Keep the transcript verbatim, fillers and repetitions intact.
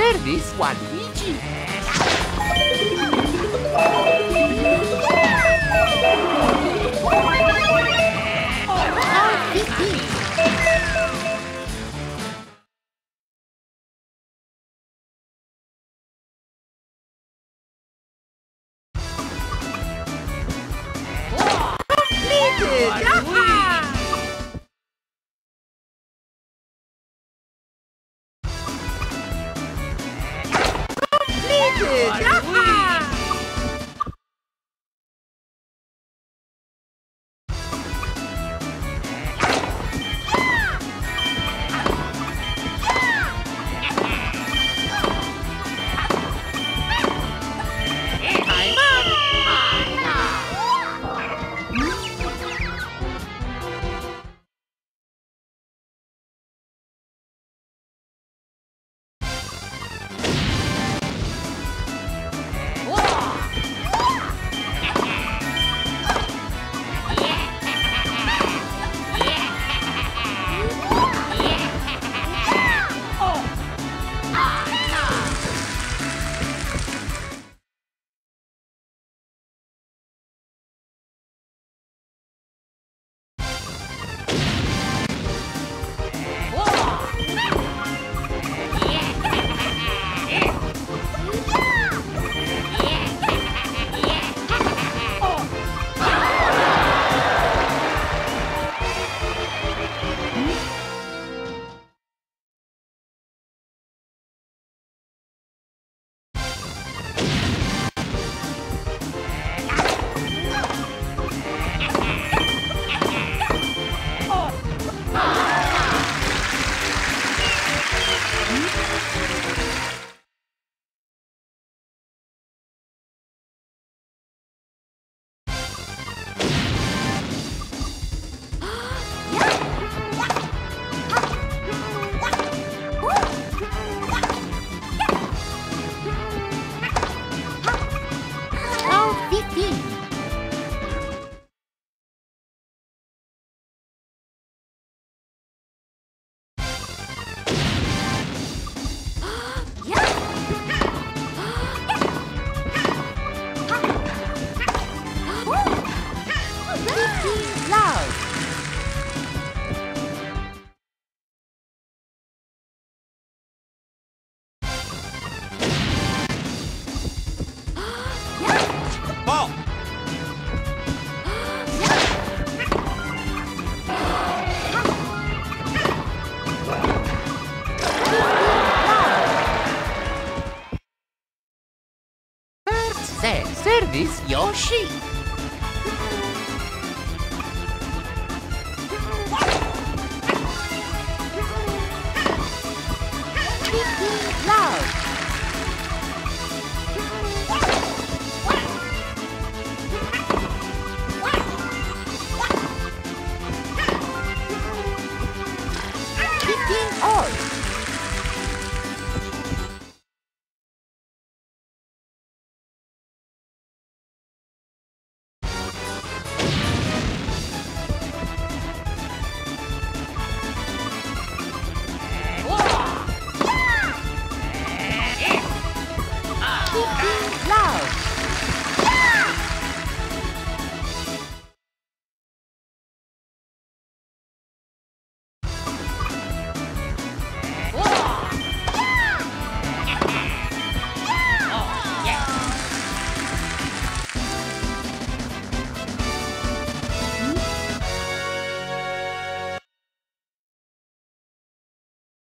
service, Waluigi. Service Yoshi. Love.